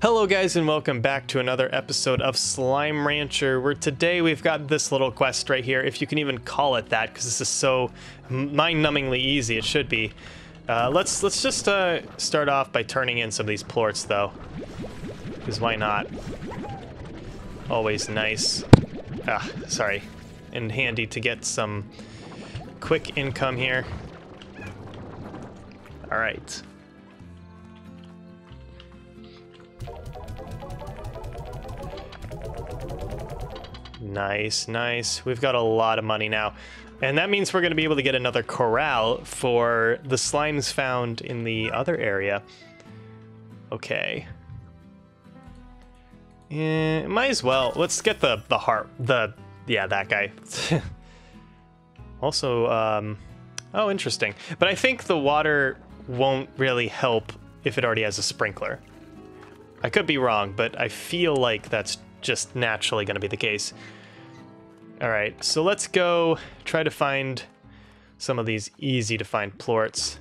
Hello guys and welcome back to another episode of Slime Rancher, where today we've got this little quest right here, if you can even call it that, because this is so mind-numbingly easy. It should be. Let's just start off by turning in some of these plorts though, because why not? Always nice. Ah, sorry. And handy to get some quick income here. All right. Nice, nice. We've got a lot of money now. And that means we're going to be able to get another corral for the slimes found in the other area. Okay. Yeah, might as well. Let's get the heart. Yeah, that guy. Also, oh, interesting. But I think the water won't really help if it already has a sprinkler. I could be wrong, but I feel like that's just naturally going to be the case. All right, so let's go try to find some of these easy to find plorts.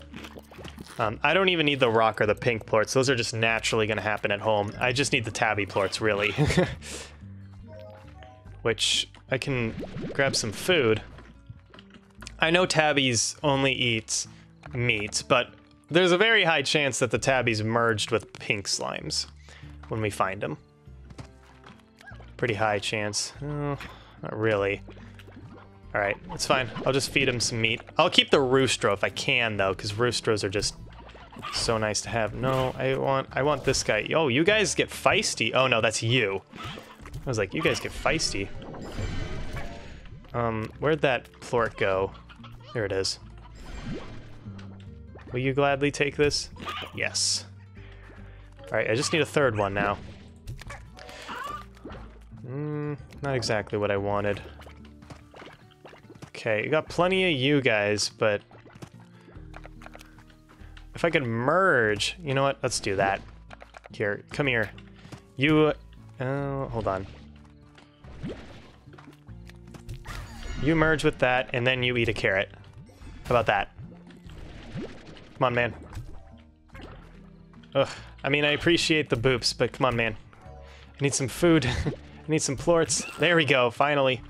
I don't even need the rock or the pink plorts. Those are just naturally going to happen at home. I just need the tabby plorts, really. Which I can grab some food. I know tabbies only eat meat, but there's a very high chance that the tabbies merged with pink slimes when we find them. Pretty high chance. Oh, not really. All right, it's fine. I'll just feed him some meat. I'll keep the roostro if I can, though, because roostros are just so nice to have. No, I want this guy. Oh, you guys get feisty. Oh no, that's you. I was like, you guys get feisty. Where'd that plort go? There it is. Will you gladly take this? Yes. All right, I just need a third one now. Not exactly what I wanted. Okay, you got plenty of you guys, but if I could merge, you know what? Let's do that. Here, come here. You, oh, hold on. You merge with that, and then you eat a carrot. How about that? Come on, man. Ugh. I mean, I appreciate the boops, but come on, man. I need some food. I need some plorts. There we go, finally.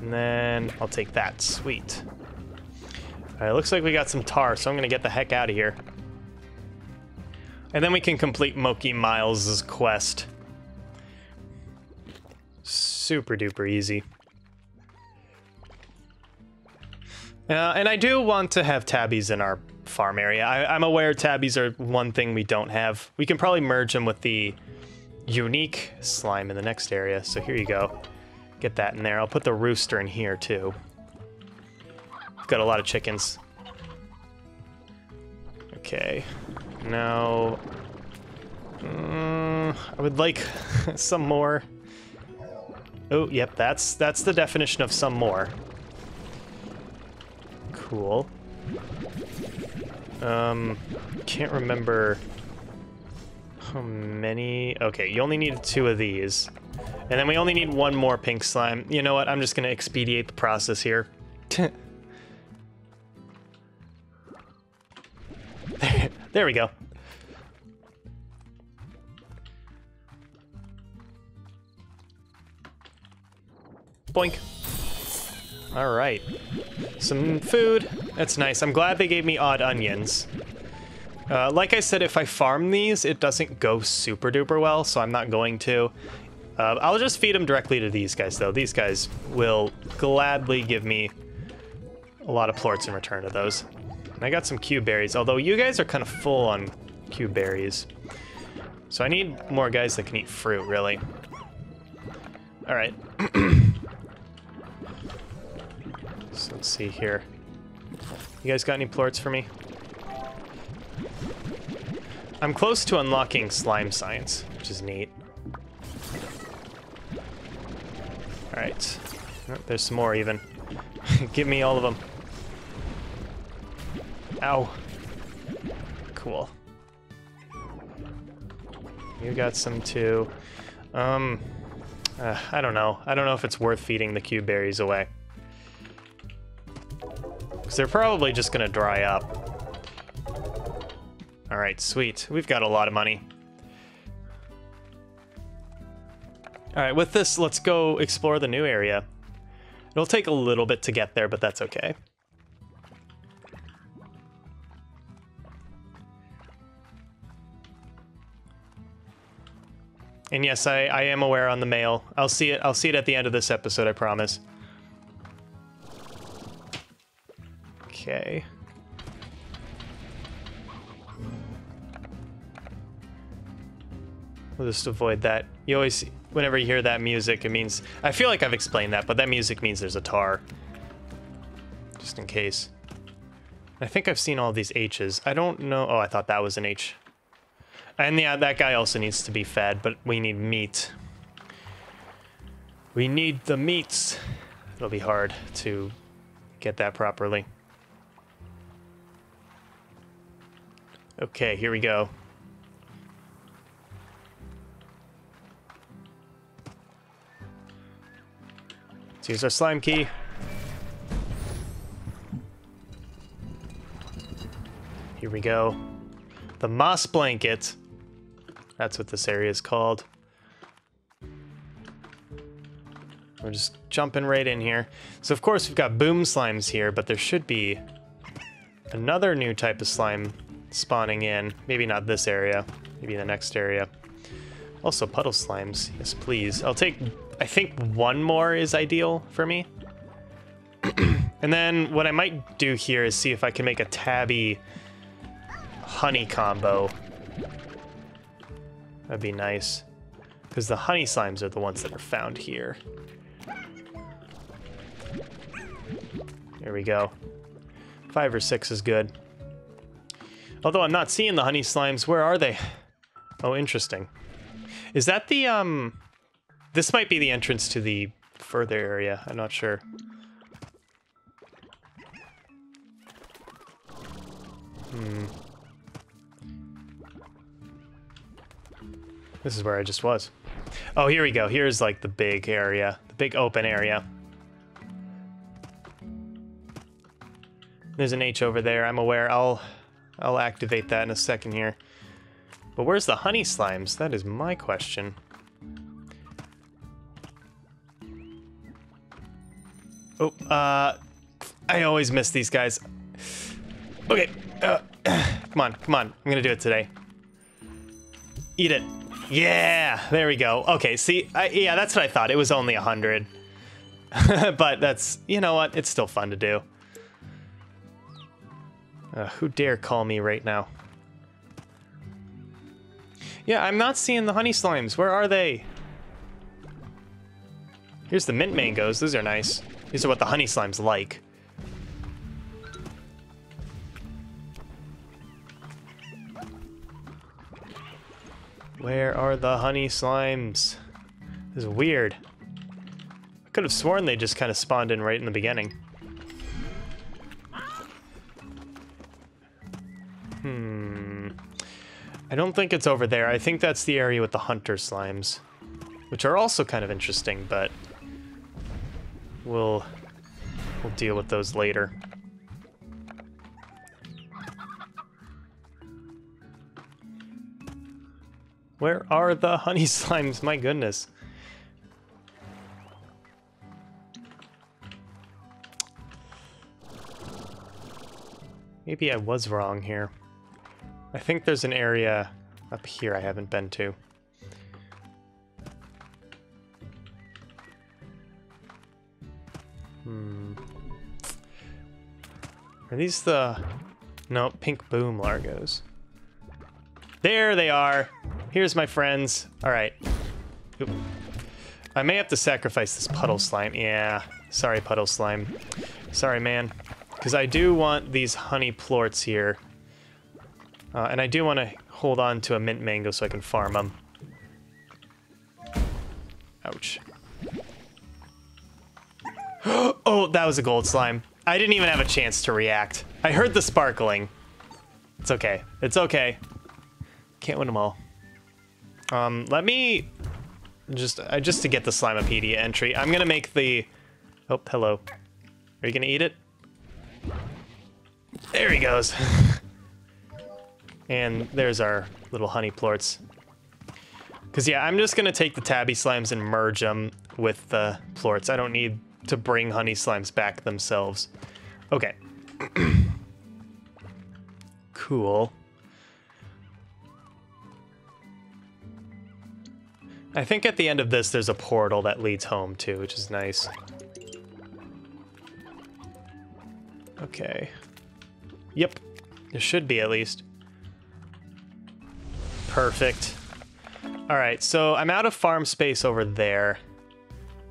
And then I'll take that. Sweet. Alright, looks like we got some tar, so I'm gonna get the heck out of here. And then we can complete Moki Miles' quest. Super duper easy. And I do want to have tabbies in our farm area. I'm aware tabbies are one thing we don't have. We can probably merge them with the unique slime in the next area, so here you go. Get that in there. I'll put the rooster in here too. I've got a lot of chickens. Okay, now I would like some more. Oh, yep, that's the definition of some more. Cool. Can't remember how many. Okay, you only needed 2 of these. And then we only need 1 more pink slime. You know what? I'm just gonna expedite the process here. There we go. Boink. All right, some food. That's nice. I'm glad they gave me odd onions. Like I said, if I farm these, it doesn't go super duper well, so I'm not going to. I'll just feed them directly to these guys, though. These guys will gladly give me a lot of plorts in return to those. And I got some Q berries, although you guys are kind of full on Q berries. So I need more guys that can eat fruit, really. All right. So let's see here. You guys got any plorts for me? I'm close to unlocking Slime Science, which is neat. All right. Oh, there's some more even. Give me all of them. Ow. Cool. You got some too. I don't know. I don't know if it's worth feeding the Q berries away. Because they're probably just going to dry up. All All right, sweet. We've got a lot of money. All right, with this, let's go explore the new area. It'll take a little bit to get there, but that's okay. And yes, I am aware on the mail. I'll see it at the end of this episode, I promise. Okay. We'll just avoid that. You always, whenever you hear that music, it means, I feel like I've explained that, but that music means there's a tar. Just in case. I think I've seen all these H's. I don't know. Oh, I thought that was an H. And yeah, that guy also needs to be fed, but we need meat. We need the meats. It'll be hard to get that properly. Okay, here we go. Let's use our slime key. Here we go. The Moss Blanket. That's what this area is called. We're just jumping right in here. So of course we've got boom slimes here, but there should be another new type of slime spawning in. Maybe not this area, maybe the next area. Also puddle slimes, yes please. I'll take, I think one more is ideal for me. And then what I might do here is see if I can make a tabby honey combo. That'd be nice, because the honey slimes are the ones that are found here. There we go. 5 or 6 is good. Although I'm not seeing the honey slimes. Where are they? Oh, interesting. Is that the, this might be the entrance to the further area. I'm not sure. This is where I just was. Oh, here we go. Here's like the big area, the big open area. There's an H over there, I'm aware. I'll activate that in a second here. But where's the honey slimes? That is my question. Oh, I always miss these guys. Okay, come on. I'm gonna do it today. Eat it. Yeah, there we go. Okay, see, yeah, that's what I thought. It was only 100. But that's, you know what? It's still fun to do. Who dare call me right now? Yeah, I'm not seeing the honey slimes. Where are they? Here's the mint mangoes. Those are nice. These are what the honey slimes like. Where are the honey slimes? This is weird. I could have sworn they just kind of spawned in right in the beginning. I don't think it's over there. I think that's the area with the hunter slimes, which are also kind of interesting, but we'll deal with those later. Where are the honey slimes? My goodness. Maybe I was wrong here. I think there's an area up here I haven't been to. Are these the... No, pink boom largos. There they are. Here's my friends. All right. Oop. I may have to sacrifice this puddle slime. Yeah, sorry, puddle slime. Sorry, man. Because I do want these honey plorts here. And I do want to hold on to a mint mango so I can farm them. Ouch. Oh, that was a gold slime. I didn't even have a chance to react. I heard the sparkling. It's okay. It's okay. Can't win them all. Let me just to get the Slimepedia entry, I'm gonna make the... Oh, hello. Are you gonna eat it? There he goes. And there's our little honey plorts. Because, yeah, I'm just going to take the tabby slimes and merge them with the plorts. I don't need to bring honey slimes back themselves. Okay. Cool. I think at the end of this, there's a portal that leads home, too, which is nice. Okay. Yep. There should be, at least. Perfect. All right, so I'm out of farm space over there.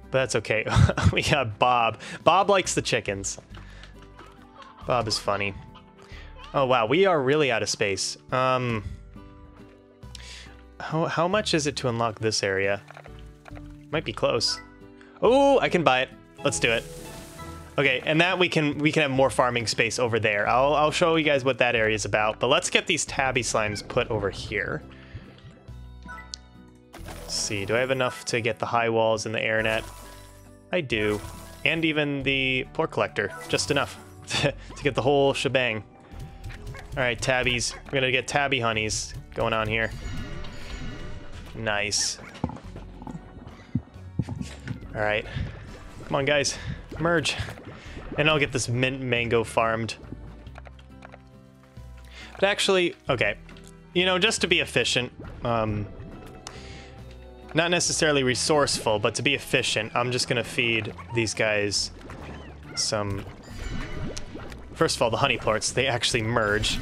But that's okay. We got Bob. Bob likes the chickens. Bob is funny. Oh, wow, we are really out of space. How much is it to unlock this area? Might be close. Oh, I can buy it. Let's do it. Okay, and that we can have more farming space over there. I'll show you guys what that area is about, but let's get these tabby slimes put over here. Let's see, do I have enough to get the high walls and the air net? I do. And even the port collector. Just enough to get the whole shebang. All right, tabbies. We're going to get tabby honeys going on here. Nice. All right. Come on, guys. Merge. And I'll get this mint mango farmed. But actually, okay. You know, just to be efficient, not necessarily resourceful, but to be efficient, I'm just going to feed these guys some... First of all, the honey plorts, they actually merge.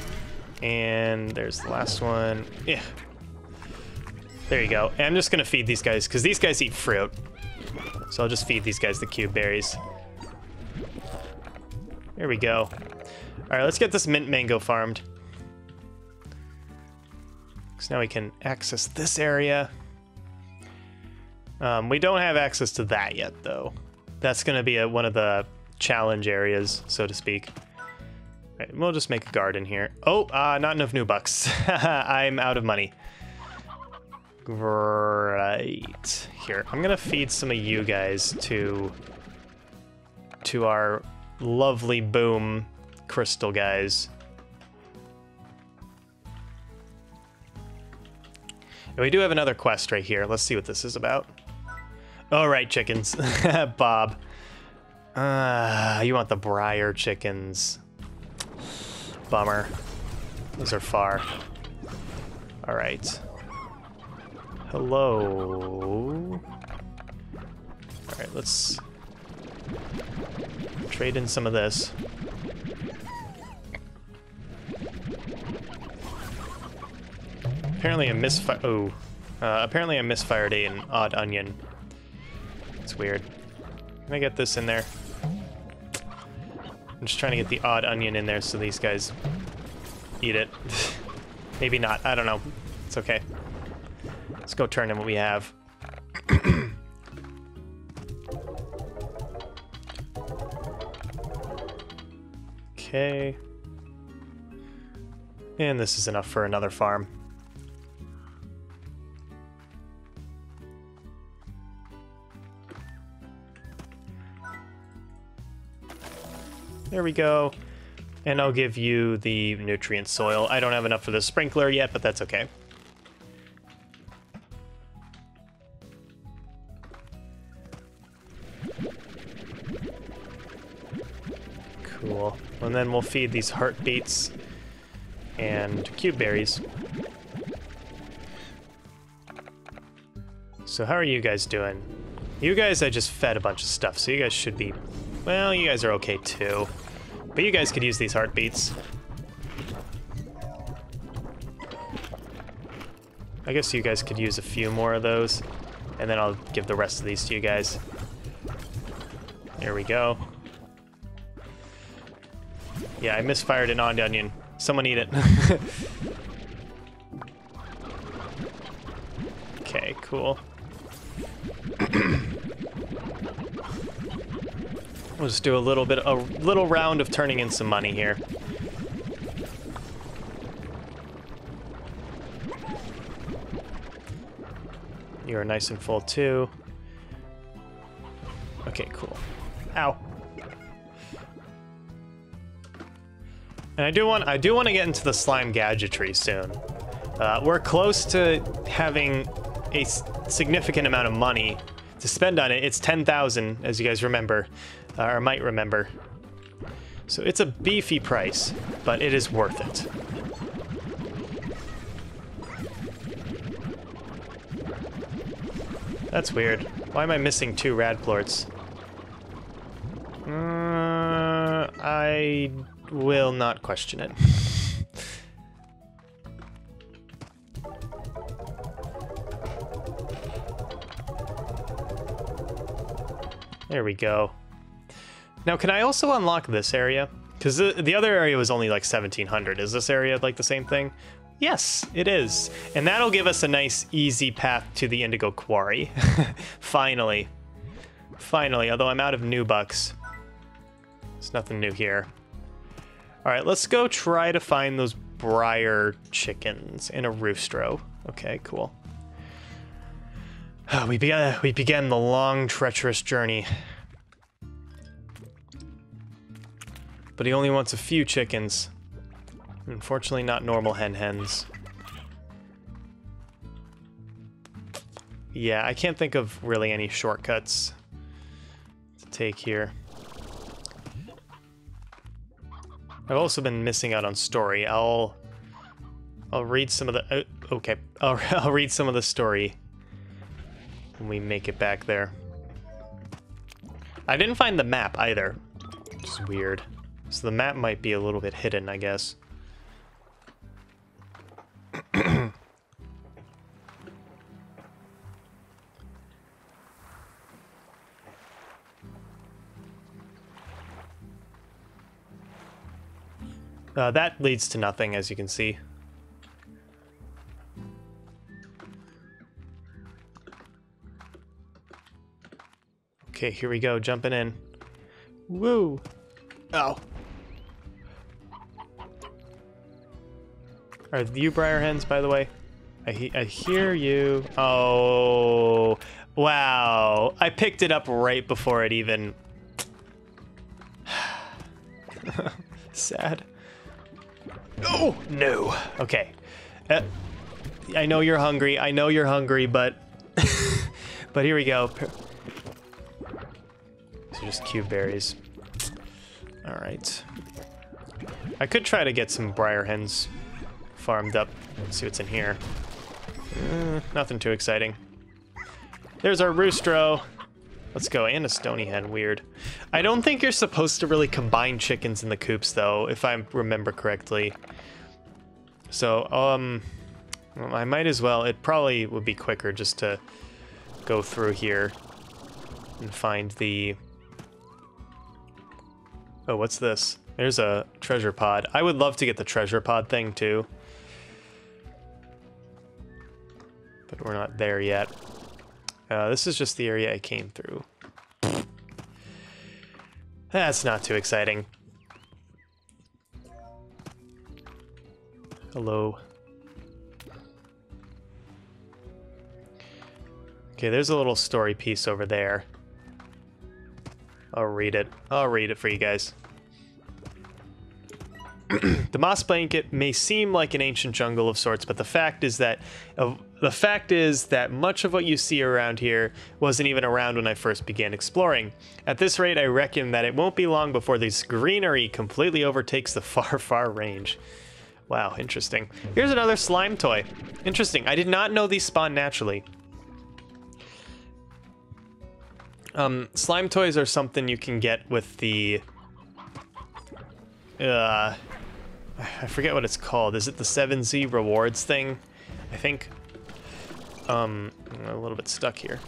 And there's the last one. Yeah. There you go. And I'm just going to feed these guys, because these guys eat fruit. So I'll just feed these guys the cube berries. There we go. All right, let's get this mint mango farmed. So now we can access this area. We don't have access to that yet, though. That's going to be one of the challenge areas, so to speak. All right, we'll just make a garden here. Oh, not enough new bucks. I'm out of money. Right here. I'm gonna feed some of you guys to our lovely boom crystal guys. And we do have another quest right here. Let's see what this is about. All right, chickens. Bob. You want the briar chickens. Bummer. Those are far. All right. Hello. All right, let's trade in some of this. Apparently a misfire. Oh, apparently I misfired an odd onion. It's weird. Can I get this in there? I'm just trying to get the odd onion in there so these guys eat it. Maybe not. I don't know. It's okay. Let's go turn in what we have. Okay. And this is enough for another farm. There we go. And I'll give you the nutrient soil. I don't have enough for the sprinkler yet, but that's okay. Cool. And then we'll feed these heartbeats and cube berries. So how are you guys doing? You guys, I just fed a bunch of stuff, so you guys should be... Well, you guys are okay, too. But you guys could use these heartbeats. I guess you guys could use a few more of those. And then I'll give the rest of these to you guys. There we go. Yeah, I misfired an odd onion. Someone eat it. Okay, cool. We'll just do a little round of turning in some money here. You are nice and full too. Okay, cool. Ow. And I do want to get into the slime gadgetry soon. We're close to having a significant amount of money to spend on it. It's 10,000, as you guys remember, or might remember. So it's a beefy price, but it is worth it. That's weird. Why am I missing two Radplorts? I will not question it. There we go. Now, can I also unlock this area? Because the other area was only like 1700. Is this area like the same thing? Yes, it is. And that'll give us a nice, easy path to the Indigo Quarry. Finally. Finally, although I'm out of new bucks. There's nothing new here. All right, let's go try to find those briar chickens and a roostro. Okay, cool. Oh, we began the long, treacherous journey. But he only wants a few chickens. Unfortunately, not normal hens. Yeah, I can't think of really any shortcuts to take here. I've also been missing out on story. I'll read some of the okay. I'll read some of the story when we make it back there. I didn't find the map either, which is weird. So the map might be a little bit hidden, I guess. That leads to nothing, as you can see. Okay, here we go, jumping in. Woo! Oh. Are you briar hens, by the way? I hear you. Oh, wow. I picked it up right before it even... Sad. Oh, no. Okay. I know you're hungry. I know you're hungry, but... but here we go. These are just cube berries. All right. I could try to get some briar hens farmed up. Let's see what's in here. Nothing too exciting. There's our roostro. Let's go. And a stony hen. Weird. I don't think you're supposed to really combine chickens in the coops, though, if I remember correctly. So, I might as well. It probably would be quicker just to go through here and find the... Oh, what's this? There's a treasure pod. I would love to get the treasure pod thing, too. But we're not there yet. This is just the area I came through. That's not too exciting. Hello. Okay, there's a little story piece over there. I'll read it. I'll read it for you guys. The Moss Blanket may seem like an ancient jungle of sorts, but the fact is that much of what you see around here wasn't even around when I first began exploring. At this rate, I reckon that it won't be long before this greenery completely overtakes the Far, Far Range. Wow, interesting. Here's another slime toy. Interesting. I did not know these spawn naturally. Slime toys are something you can get with the... I forget what it's called. Is it the 7Z rewards thing? I think. I'm a little bit stuck here.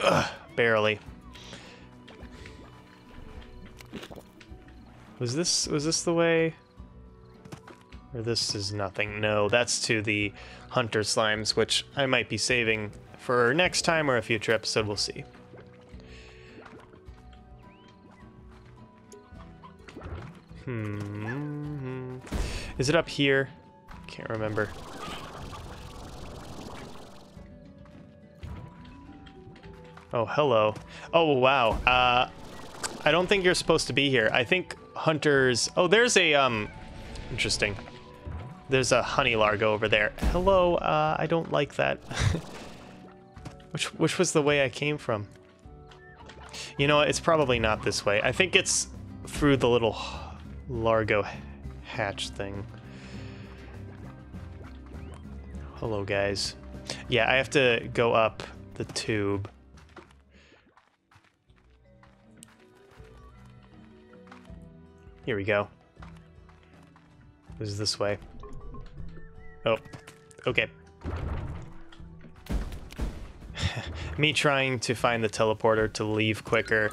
Ugh, barely. Was this the way? Or this is nothing. No, that's to the hunter slimes, which I might be saving for next time or a future episode. We'll see. Is it up here? Can't remember. Oh, hello. Oh, wow. I don't think you're supposed to be here. I think hunters... Oh, there's a Interesting. There's a honey largo over there. Hello, I don't like that. Which was the way I came from? You know what, it's probably not this way. I think it's through the little largo hatch thing. Hello, guys. Yeah, I have to go up the tube. Here we go. This is this way. Oh, okay. Me trying to find the teleporter to leave quicker,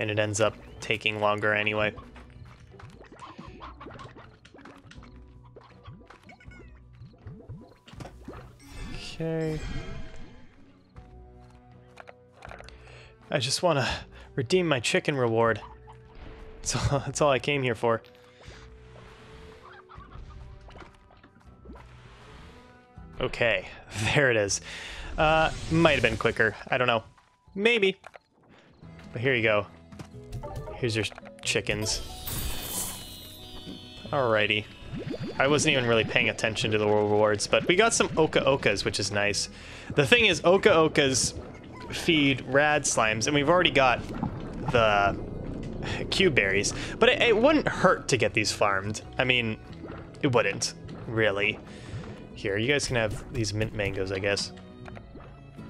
and it ends up taking longer anyway. Okay. I just want to redeem my chicken reward. That's all I came here for. Okay, there it is. Might have been quicker. I don't know. Maybe. But here you go. Here's your chickens. Alrighty. I wasn't even really paying attention to the rewards, but we got some Oka Okas, which is nice. The thing is, Oka Okas feed rad slimes, and we've already got the Q berries, but it wouldn't hurt to get these farmed. I mean, it wouldn't, really. Here, you guys can have these mint mangoes, I guess.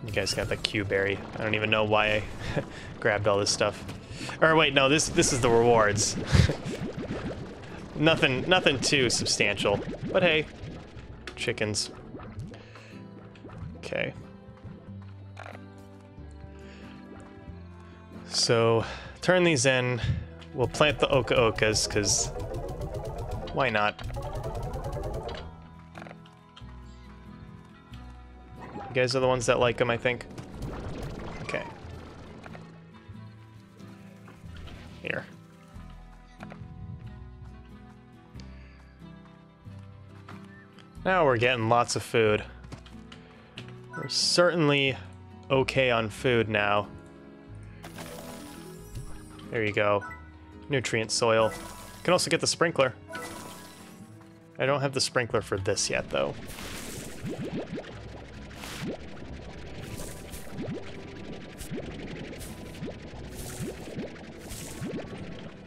You guys got the Q berry. I don't even know why I grabbed all this stuff. Or wait, no, this is the rewards. Nothing too substantial. But hey, chickens. Okay. So, turn these in. We'll plant the Oka Okas, because why not? You guys are the ones that like them, I think. Okay. Here. Now we're getting lots of food. We're certainly okay on food now. There you go. Nutrient soil. You can also get the sprinkler. I don't have the sprinkler for this yet, though.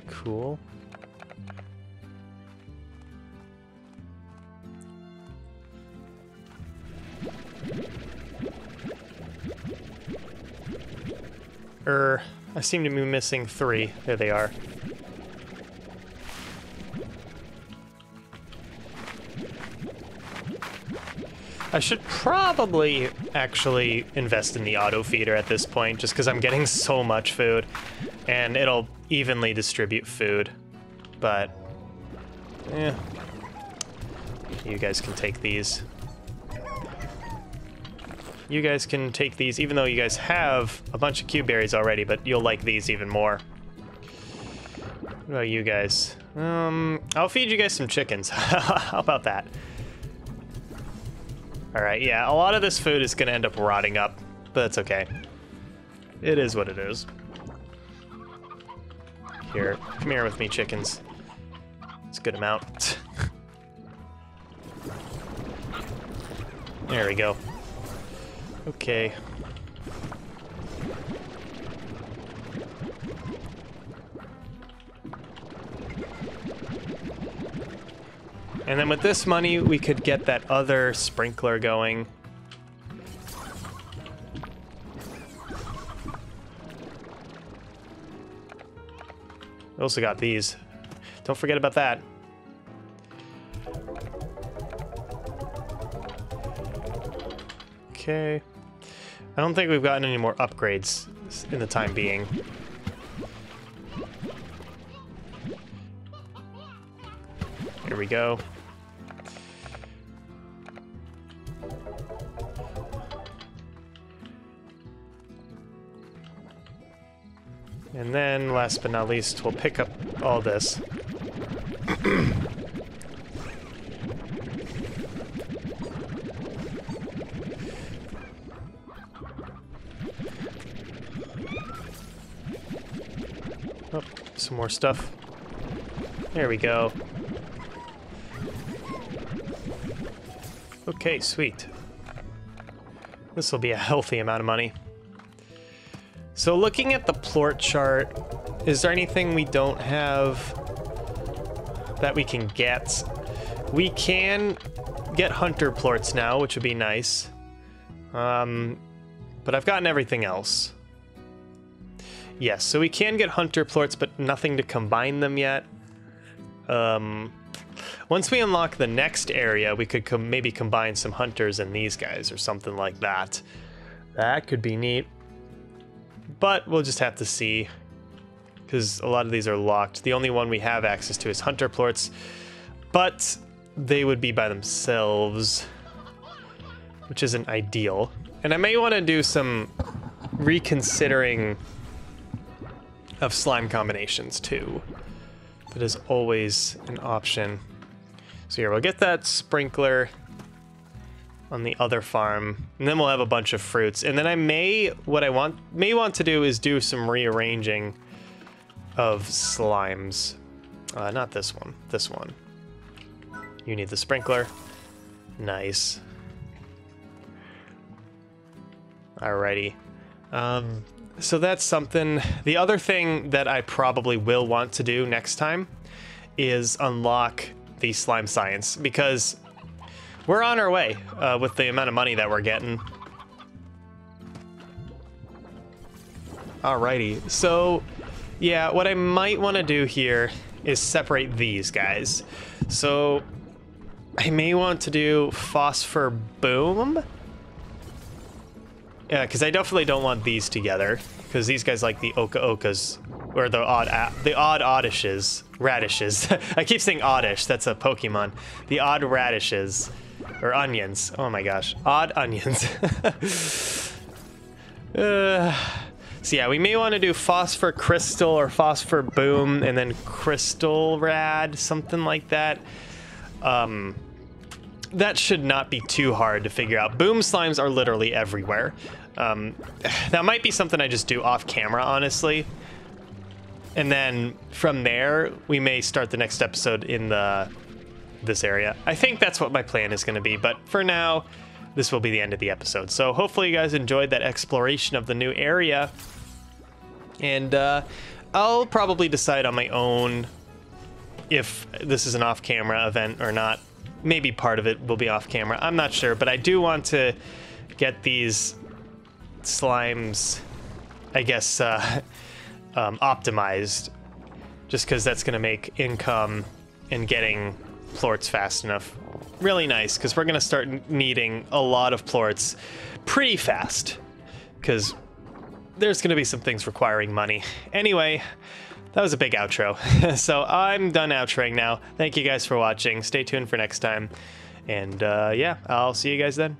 Cool. I seem to be missing 3. There they are. I should probably actually invest in the auto feeder at this point, just because I'm getting so much food. And it'll evenly distribute food, but yeah, you guys can take these. You guys can take these, even though you guys have a bunch of Q berries already, but you'll like these even more. What about you guys? I'll feed you guys some chickens. How about that? All right, yeah, a lot of this food is gonna end up rotting up, but that's okay. It is what it is. Here, come here with me, chickens. It's a good amount. There we go. Okay. And then with this money, we could get that other sprinkler going. We also got these. Don't forget about that. Okay. I don't think we've gotten any more upgrades in the time being. Here we go. And then, last but not least, we'll pick up all this. Oh, some more stuff. There we go. Okay, sweet. This will be a healthy amount of money. So looking at the plort chart, is there anything we don't have that we can get? We can get hunter plorts now, which would be nice. But I've gotten everything else. Yes, so we can get hunter plorts, but nothing to combine them yet. Once we unlock the next area, we could maybe combine some hunters and these guys or something like that. That could be neat. But we'll just have to see, because a lot of these are locked. The only one we have access to is hunter plorts, but they would be by themselves, which isn't ideal. And I may want to do some reconsidering of slime combinations too. That is always an option. So here, we'll get that sprinkler on the other farm, and then we'll have a bunch of fruits. And then I may, what I may want to do is do some rearranging of slimes. Not this one, this one. You need the sprinkler. Nice. Alrighty. So that's something. The other thing that I probably will want to do next time is unlock the Slime Science, because we're on our way with the amount of money that we're getting. Alrighty, so yeah, what I might want to do here is separate these guys. So I may want to do Phosphor Boom. Yeah, because I definitely don't want these together, because these guys like the oka-okas, or the odd radishes. I keep saying oddish, that's a Pokemon. The odd radishes, or onions. Oh my gosh, odd onions. So yeah, we may want to do Phosphor Crystal or Phosphor Boom, and then Crystal Rad, something like that. That should not be too hard to figure out. Boom slimes are literally everywhere. That might be something I just do off camera, honestly. And then from there, we may start the next episode in this area. I think that's what my plan is going to be, but for now, this will be the end of the episode. So hopefully you guys enjoyed that exploration of the new area. And I'll probably decide on my own if this is an off-camera event or not. Maybe part of it will be off camera, I'm not sure, but I do want to get these slimes, I guess, optimized, just because that's going to make income and getting plorts fast enough really nice, because we're going to start needing a lot of plorts pretty fast, because there's going to be some things requiring money. Anyway, that was a big outro. So I'm done outroing now. Thank you guys for watching. Stay tuned for next time. And yeah, I'll see you guys then.